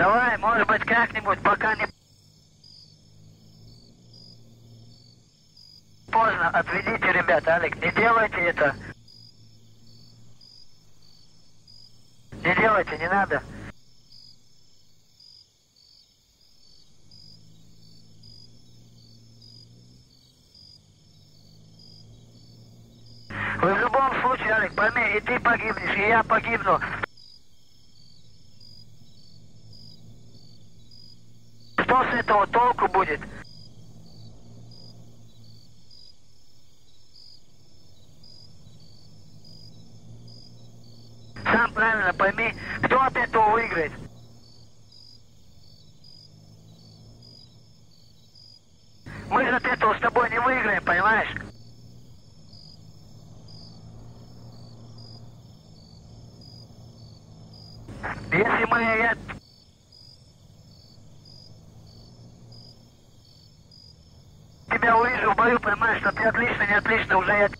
Давай, может быть, как-нибудь, пока не поздно, отведите, ребята, Алик, не делайте это. Не делайте, не надо. Вы в любом случае, Алик, пойми, и ты погибнешь, и я погибну. Что с этого толку будет? Сам правильно пойми, кто от этого выиграет. Мы же от этого с тобой не выиграем, понимаешь? Если мы... Я тебя увижу в бою, понимаешь, что ты отлично, не отлично, уже я...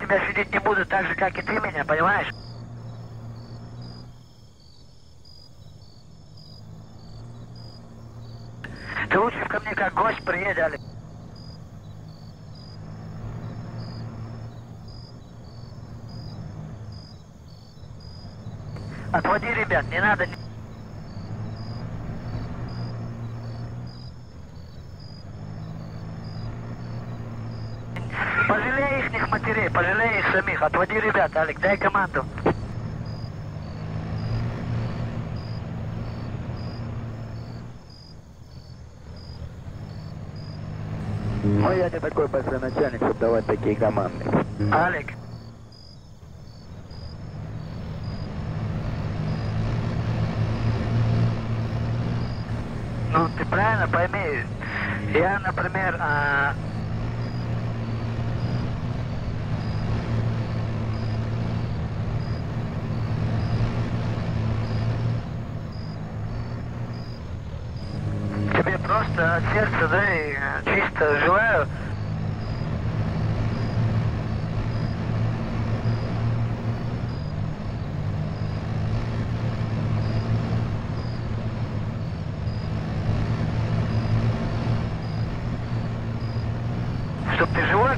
Тебя судить не буду так же, как и ты меня, понимаешь? Ты лучше ко мне как гость приедь, Алик. Отводи, ребят, не надо. Пожалей ихних матерей, пожалей их самих. Отводи, ребят, Алик, дай команду. Ну я не такой большой начальник, чтобы давать такие команды. Алик. Ну, ты правильно пойми, я, например, тебе просто от сердца, да, и чисто желаю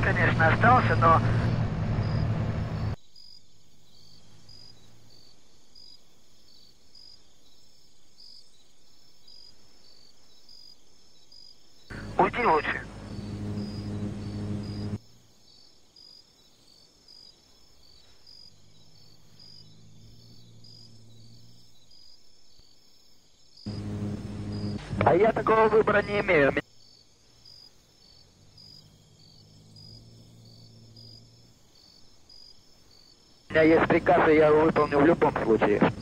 конечно, остался, но уйди лучше. А я такого выбора не имею. У меня есть приказы, я его выполню в любом случае.